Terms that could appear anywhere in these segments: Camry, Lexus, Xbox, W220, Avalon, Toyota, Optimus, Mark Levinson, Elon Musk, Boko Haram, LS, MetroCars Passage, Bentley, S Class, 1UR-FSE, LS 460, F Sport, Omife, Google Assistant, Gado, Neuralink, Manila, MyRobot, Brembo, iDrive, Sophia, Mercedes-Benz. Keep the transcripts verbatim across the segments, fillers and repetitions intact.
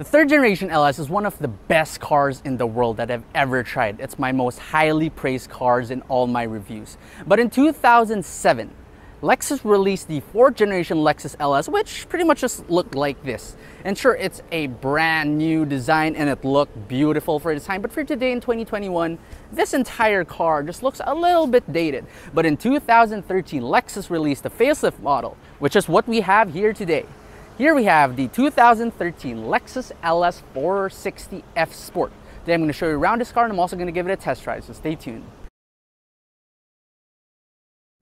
The third generation L S is one of the best cars in the world that I've ever tried. It's my most highly praised cars in all my reviews. But in two thousand seven, Lexus released the fourth generation Lexus L S, which pretty much just looked like this. And sure, it's a brand new design and it looked beautiful for its time, but for today in twenty twenty-one, this entire car just looks a little bit dated. But in two thousand thirteen, Lexus released the facelift model, which is what we have here today. Here we have the two thousand thirteen Lexus L S four sixty F Sport. Today I'm going to show you around this car and I'm also going to give it a test drive, so stay tuned.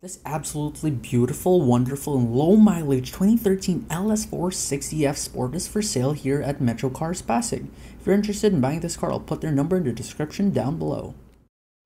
This absolutely beautiful, wonderful, and low-mileage twenty thirteen L S four sixty F Sport is for sale here at MetroCars Passage. If you're interested in buying this car, I'll put their number in the description down below.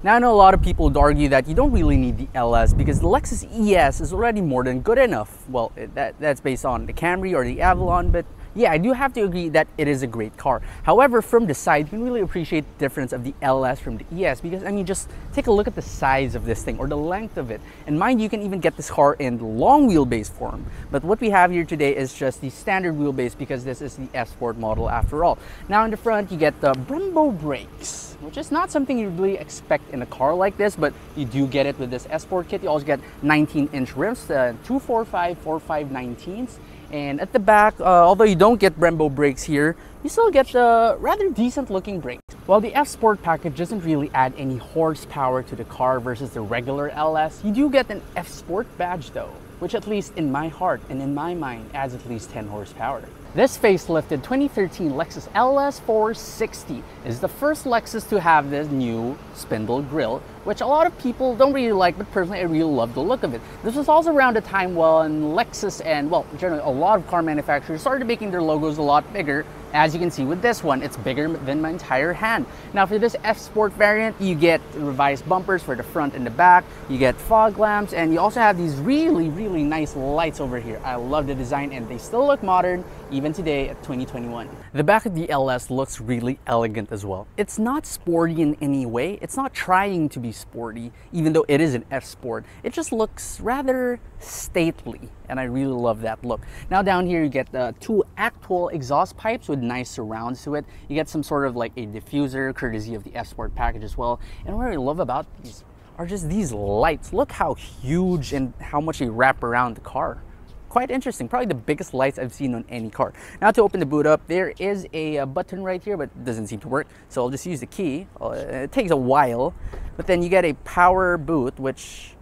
Now, I know a lot of people would argue that you don't really need the L S because the Lexus E S is already more than good enough. Well, that, that's based on the Camry or the Avalon, but yeah, I do have to agree that it is a great car. However, from the side, you can really appreciate the difference of the L S from the E S because, I mean, just take a look at the size of this thing or the length of it. And mind you, you can even get this car in long wheelbase form. But what we have here today is just the standard wheelbase because this is the F Sport model after all. Now, in the front, you get the Brembo brakes, which is not something you really expect in a car like this, but you do get it with this S Sport kit. You also get nineteen inch rims, the two forty-five, forty-five, nineteens. And at the back, uh, although you don't get Brembo brakes here, you still get the rather decent looking brakes. While the F Sport package doesn't really add any horsepower to the car versus the regular L S, you do get an F Sport badge though, which at least in my heart and in my mind adds at least ten horsepower. This facelifted twenty thirteen Lexus L S four sixty is the first Lexus to have this new spindle grille, which a lot of people don't really like, but personally I really love the look of it. This was also around a time when Lexus and, well, generally a lot of car manufacturers started making their logos a lot bigger. As you can see with this one, it's bigger than my entire hand. Now for this F Sport variant, you get revised bumpers for the front and the back, you get fog lamps, and you also have these really, really nice lights over here. I love the design and they still look modern, even today at twenty twenty-one. The back of the L S looks really elegant as well. It's not sporty in any way. It's not trying to be sporty, even though it is an F Sport. It just looks rather stately, and I really love that look. Now down here, you get the two actual exhaust pipes with nice surrounds to it. You get some sort of like a diffuser courtesy of the F Sport package as well. And what I love about these are just these lights. Look how huge and how much they wrap around the car. Quite interesting, probably the biggest lights I've seen on any car. Now to open the boot up, there is a, a button right here, but it doesn't seem to work, so I'll just use the key. It takes a while, but then you get a power boot, which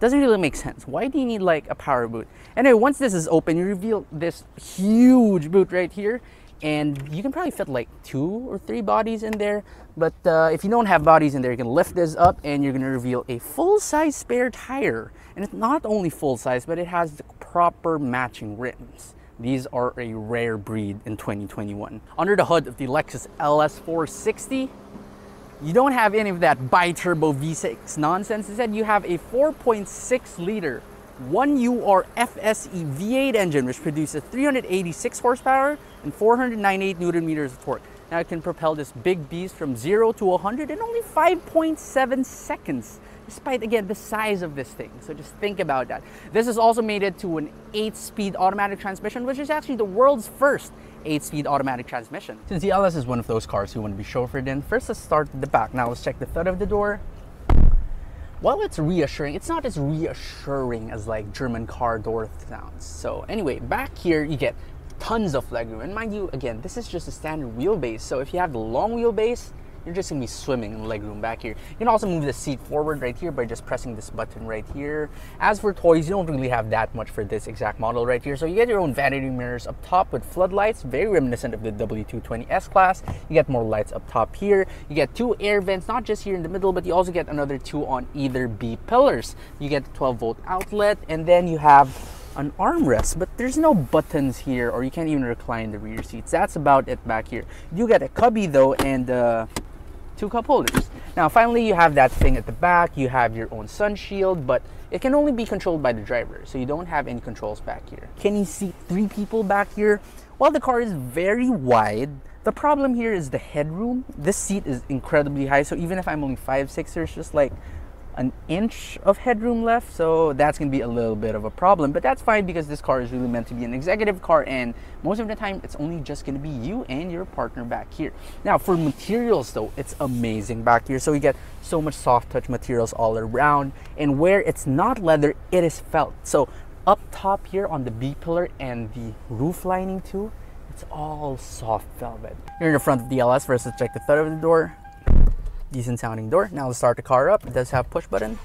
doesn't really make sense. Why do you need like a power boot? Anyway, once this is open, you reveal this huge boot right here, and you can probably fit like two or three bodies in there, but uh, if you don't have bodies in there, you can lift this up and you're going to reveal a full-size spare tire. And it's not only full-size, but it has the proper matching rims. These are a rare breed in twenty twenty-one. Under the hood of the Lexus L S four sixty, you don't have any of that bi-turbo V six nonsense. Instead, you have a four point six liter one U R F S E V eight engine, which produces three hundred eighty-six horsepower and four hundred ninety-eight newton meters of torque. Now it can propel this big beast from zero to one hundred in only five point seven seconds, despite, again, the size of this thing. So just think about that. This is also mated to an eight-speed automatic transmission, which is actually the world's first eight-speed automatic transmission. Since the L S is one of those cars you want to be chauffeured in, first let's start at the back. Now let's check the thud of the door. While it's reassuring, it's not as reassuring as like German car door sounds. So anyway, back here you get tons of legroom. And mind you, again, this is just a standard wheelbase. So if you have the long wheelbase, you're just gonna be swimming in legroom back here. You can also move the seat forward right here by just pressing this button right here. As for toys, you don't really have that much for this exact model right here. So you get your own vanity mirrors up top with floodlights, very reminiscent of the W two twenty S Class. You get more lights up top here. You get two air vents, not just here in the middle, but you also get another two on either B pillars. You get the twelve volt outlet, and then you have an armrest, but there's no buttons here, or you can't even recline the rear seats. That's about it back here. You get a cubby though, and uh, two cup holders. Now finally, you have that thing at the back. You have your own sun shield, but it can only be controlled by the driver, so you don't have any controls back here. Can you seat three people back here? While the car is very wide, the problem here is the headroom. This seat is incredibly high, so even if I'm only five six, there's just like an inch of headroom left, so that's going to be a little bit of a problem, but that's fine because this car is really meant to be an executive car, and most of the time it's only just going to be you and your partner back here. Now for materials though, it's amazing back here, so you get so much soft touch materials all around, and where it's not leather, it is felt. So up top here on the B-pillar and the roof lining too, it's all soft velvet. Here in the front of the L S, first let's check the thread of the door. Decent sounding door. Now let's start the car up. It does have push button.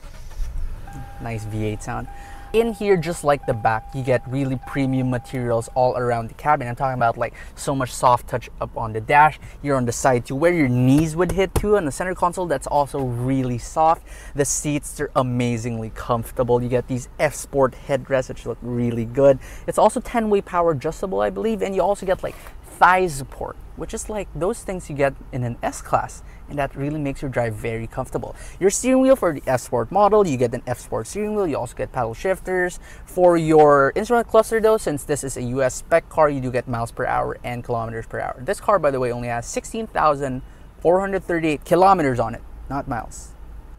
Nice V eight sound. In here, just like the back, you get really premium materials all around the cabin. I'm talking about like so much soft touch up on the dash. You're on the side to where your knees would hit to on the center console. That's also really soft. The seats are amazingly comfortable. You get these F Sport headrests, which look really good. It's also ten way power adjustable, I believe. And you also get like thigh support, which is like those things you get in an S Class, and that really makes your drive very comfortable. Your steering wheel for the F Sport model, you get an F Sport steering wheel. You also get paddle shifters. For your instrument cluster though, since this is a U S spec car, you do get miles per hour and kilometers per hour. This car, by the way, only has sixteen thousand four hundred thirty-eight kilometers on it, not miles.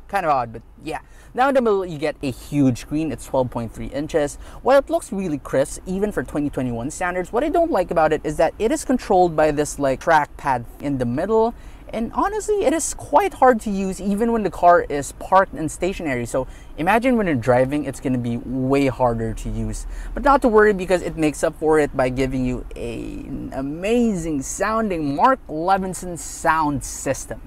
Kind of odd, but yeah. Now in the middle, you get a huge screen. It's twelve point three inches. While it looks really crisp, even for twenty twenty-one standards, what I don't like about it is that it is controlled by this like trackpad in the middle. And honestly, it is quite hard to use even when the car is parked and stationary. So imagine when you're driving, it's going to be way harder to use. But not to worry, because it makes up for it by giving you a, an amazing sounding Mark Levinson sound system.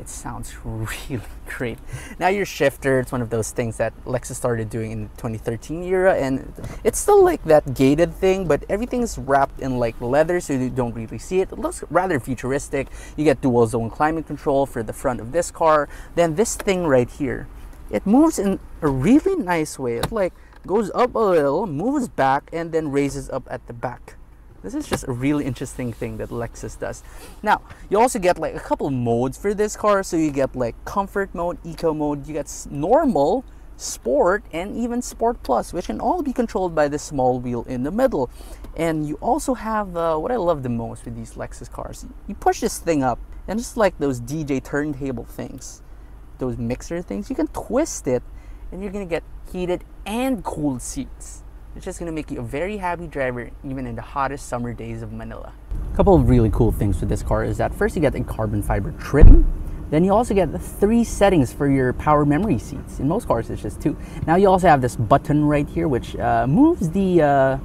It sounds really great. Now your shifter, it's one of those things that Lexus started doing in the twenty thirteen era, and it's still like that gated thing, but everything's wrapped in like leather, so you don't really see it. It looks rather futuristic. You get dual zone climate control for the front of this car. Then this thing right here, it moves in a really nice way. It like goes up a little, moves back, and then raises up at the back. This is just a really interesting thing that Lexus does. Now, you also get like a couple modes for this car. So you get like comfort mode, eco mode, you get normal, sport, and even sport plus, which can all be controlled by the small wheel in the middle. And you also have uh, what I love the most with these Lexus cars. You push this thing up, and just like those D J turntable things, those mixer things, you can twist it and you're gonna get heated and cooled seats. It's just going to make you a very happy driver even in the hottest summer days of Manila. A couple of really cool things with this car is that first you get a carbon fiber trim. Then you also get the three settings for your power memory seats. In most cars it's just two. Now you also have this button right here which uh, moves the uh,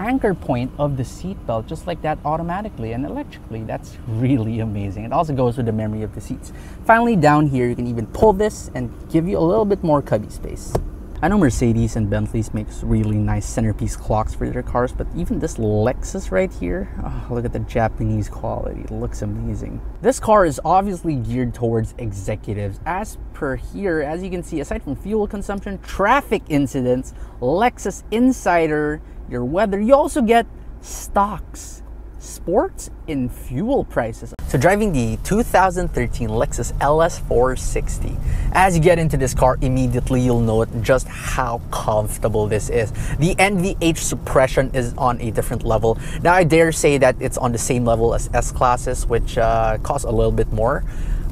anchor point of the seat belt just like that automatically and electrically. That's really amazing. It also goes with the memory of the seats. Finally down here you can even pull this and give you a little bit more cubby space. I know Mercedes and Bentleys makes really nice centerpiece clocks for their cars, but even this Lexus right here, oh, look at the Japanese quality, it looks amazing. This car is obviously geared towards executives. As per here, as you can see, aside from fuel consumption, traffic incidents, Lexus Insider, your weather, you also get stocks, sports, and fuel prices. So driving the two thousand thirteen Lexus L S four sixty, as you get into this car, immediately you'll note just how comfortable this is. The N V H suppression is on a different level. Now I dare say that it's on the same level as S Classes, which uh, cost a little bit more,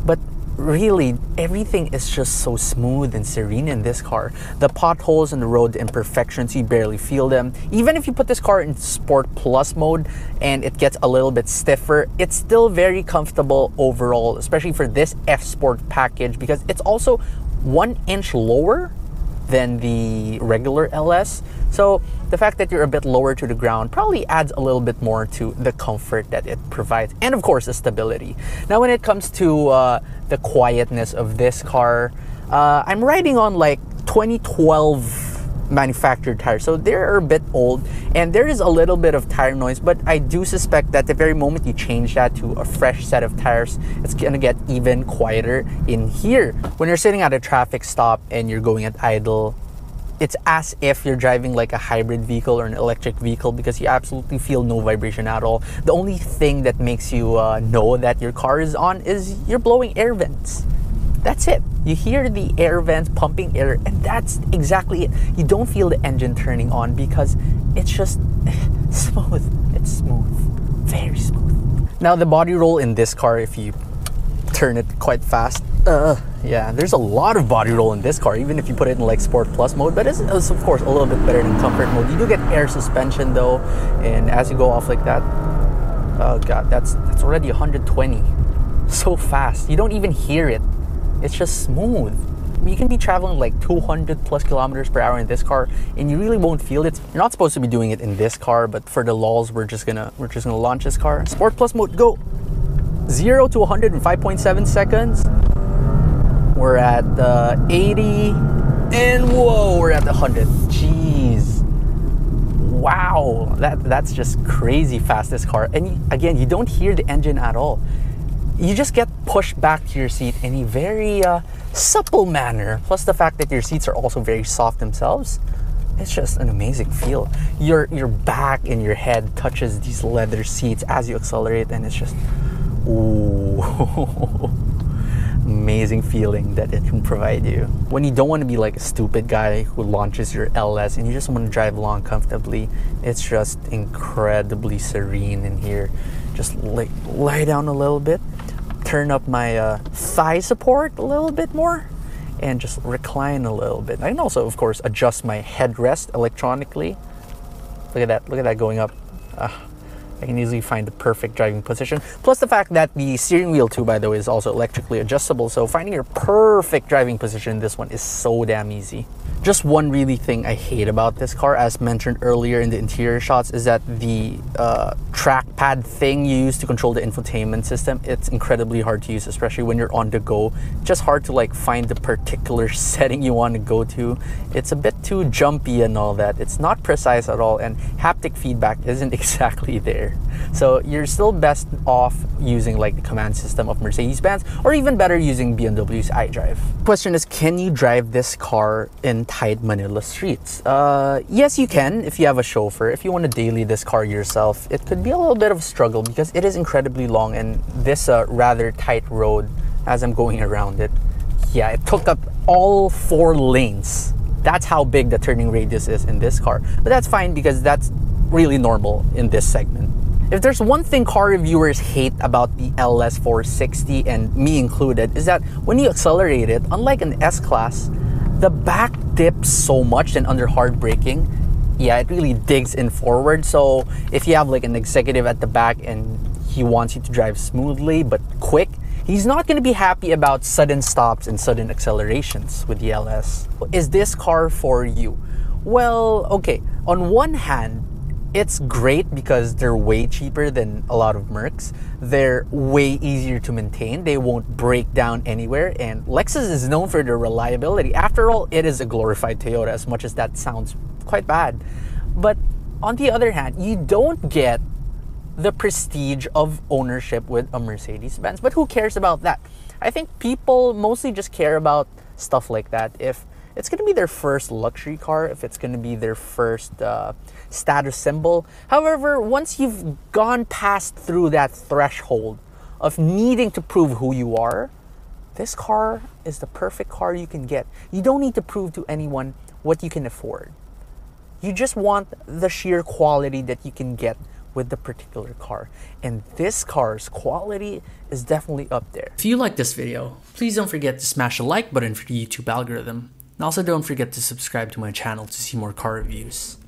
but really, everything is just so smooth and serene in this car. The potholes and the road imperfections, you barely feel them. Even if you put this car in Sport Plus mode and it gets a little bit stiffer, it's still very comfortable overall, especially for this F Sport package because it's also one inch lower than the regular L S. So the fact that you're a bit lower to the ground probably adds a little bit more to the comfort that it provides, and of course the stability. Now when it comes to uh, the quietness of this car, uh, I'm riding on like twenty twelve manufactured tires, so they're a bit old and there is a little bit of tire noise, but I do suspect that the very moment you change that to a fresh set of tires, it's gonna get even quieter in here. When you're sitting at a traffic stop and you're going at idle, it's as if you're driving like a hybrid vehicle or an electric vehicle because you absolutely feel no vibration at all. The only thing that makes you uh, know that your car is on is you're blowing air vents. That's it. You hear the air vents pumping air, and that's exactly it. You don't feel the engine turning on because it's just smooth. It's smooth, very smooth. Now the body roll in this car, if you turn it quite fast, Uh, yeah, there's a lot of body roll in this car, even if you put it in like Sport Plus mode, but it's, it's of course a little bit better than comfort mode. You do get air suspension though, and as you go off like that, oh god, that's that's already one hundred twenty. So fast, you don't even hear it. It's just smooth. You can be traveling like two hundred plus kilometers per hour in this car and you really won't feel it. You're not supposed to be doing it in this car, but for the lulz, we're just gonna we're just gonna launch this car. Sport Plus mode, go. Zero to one hundred in five point seven seconds. We're at uh, eighty, and whoa, we're at the one hundred. Jeez, wow, that that's just crazy fast, this car. And you, again, you don't hear the engine at all. You just get pushed back to your seat in a very uh, supple manner. Plus the fact that your seats are also very soft themselves. It's just an amazing feel. Your, your back and your head touches these leather seats as you accelerate, and it's just, ooh. Amazing feeling that it can provide you. When you don't want to be like a stupid guy who launches your L S and you just want to drive along comfortably, it's just incredibly serene in here. Just like lie down a little bit, turn up my uh, thigh support a little bit more, and just recline a little bit. I can also, of course, adjust my headrest electronically. Look at that, look at that going up. Uh, I can easily find the perfect driving position. Plus the fact that the steering wheel too, by the way, is also electrically adjustable. So finding your perfect driving position in this one is so damn easy. Just one really thing I hate about this car, as mentioned earlier in the interior shots, is that the uh, trackpad thing you use to control the infotainment system, it's incredibly hard to use, especially when you're on the go. Just hard to like find the particular setting you want to go to. It's a bit too jumpy and all that. It's not precise at all, and haptic feedback isn't exactly there. So you're still best off using like the command system of Mercedes-Benz, or even better using B M W's iDrive. Question is, can you drive this car in tight Manila streets? Uh, yes, you can if you have a chauffeur. If you want to daily this car yourself, it could be a little bit of a struggle because it is incredibly long, and this uh, rather tight road as I'm going around it, yeah, it took up all four lanes. That's how big the turning radius is in this car, but that's fine because that's really normal in this segment. If there's one thing car reviewers hate about the L S four sixty, and me included, is that when you accelerate it, unlike an S Class, the back dips so much, and under hard braking, yeah, it really digs in forward. So if you have like an executive at the back and he wants you to drive smoothly but quick, he's not going to be happy about sudden stops and sudden accelerations with the L S. Is this car for you? Well, okay, on one hand, it's great because they're way cheaper than a lot of Mercs. They're way easier to maintain. They won't break down anywhere. And Lexus is known for their reliability. After all, it is a glorified Toyota, as much as that sounds quite bad. But on the other hand, you don't get the prestige of ownership with a Mercedes-Benz. But who cares about that? I think people mostly just care about stuff like that if it's going to be their first luxury car, if it's going to be their first uh, status symbol. However, once you've gone past through that threshold of needing to prove who you are, this car is the perfect car you can get. You don't need to prove to anyone what you can afford. You just want the sheer quality that you can get with the particular car. And this car's quality is definitely up there. If you like this video, please don't forget to smash the like button for the YouTube algorithm. And also don't forget to subscribe to my channel to see more car reviews.